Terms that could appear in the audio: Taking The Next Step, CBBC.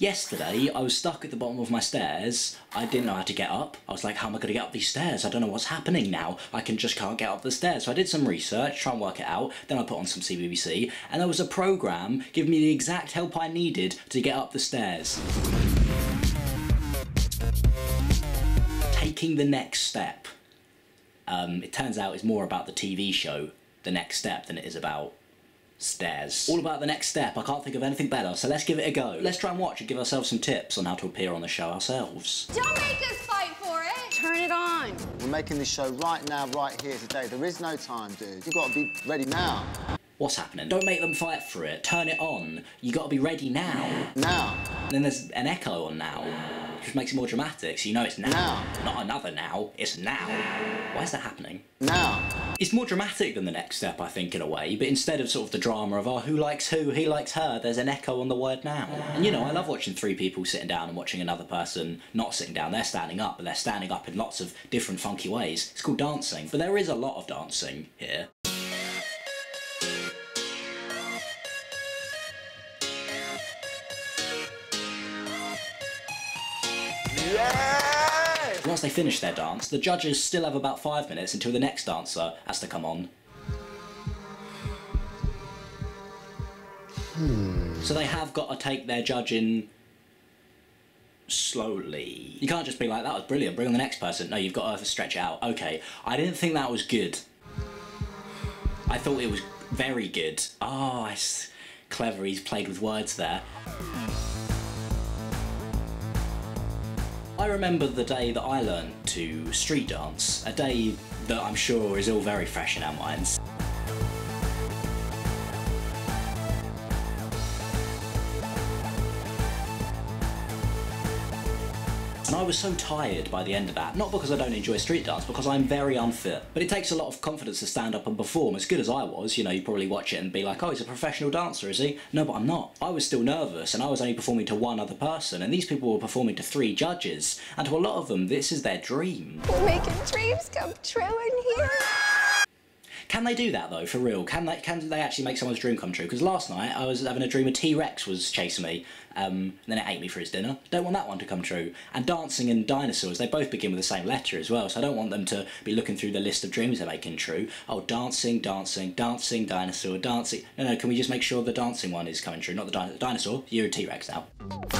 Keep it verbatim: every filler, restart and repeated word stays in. Yesterday, I was stuck at the bottom of my stairs. I didn't know how to get up. I was like, how am I going to get up these stairs? I don't know what's happening now. I can just can't get up the stairs. So I did some research, try and work it out. Then I put on some C B B C, and there was a program giving me the exact help I needed to get up the stairs. Taking the Next Step. Um, it turns out it's more about the T V show, The Next Step, than it is about stairs. All about the next step. I can't think of anything better, so let's give it a go. Let's try and watch and give ourselves some tips on how to appear on the show ourselves. Don't make us fight for it! Turn it on! We're making this show right now, right here, today. There is no time, dude. You've got to be ready now. What's happening? Don't make them fight for it. Turn it on. You got to be ready now. Now. And then there's an echo on now, which makes it more dramatic, so you know it's now. Now. Not another now, it's now. Why is that happening? Now. It's more dramatic than The Next Step, I think, in a way, but instead of sort of the drama of, oh, who likes who, he likes her, there's an echo on the word now. And, you know, I love watching three people sitting down and watching another person not sitting down. They're standing up, but they're standing up in lots of different funky ways. It's called dancing, but there is a lot of dancing here. Yeah! Once they finish their dance, the judges still have about five minutes until the next dancer has to come on. Hmm. So they have got to take their judge in slowly. You can't just be like, that was brilliant, bring on the next person. No, you've got to stretch it out. Okay, I didn't think that was good. I thought it was very good. Oh, it's clever, he's played with words there. I remember the day that I learned to street dance, a day that I'm sure is all very fresh in our minds. And I was so tired by the end of that, not because I don't enjoy street dance, because I'm very unfit. But it takes a lot of confidence to stand up and perform, as good as I was. You know, you probably watch it and be like, oh, he's a professional dancer, is he? No, but I'm not. I was still nervous, and I was only performing to one other person, and these people were performing to three judges, and to a lot of them, this is their dream. We're making dreams come true in here. Can they do that though, for real? Can they, can they actually make someone's dream come true? Because last night I was having a dream a T-Rex was chasing me, um, and then it ate me for his dinner. Don't want that one to come true. And dancing and dinosaurs, they both begin with the same letter as well, so I don't want them to be looking through the list of dreams they're making true. Oh, dancing, dancing, dancing, dinosaur, dancing. No, no, can we just make sure the dancing one is coming true, not the di- dinosaur? You're a T-Rex now.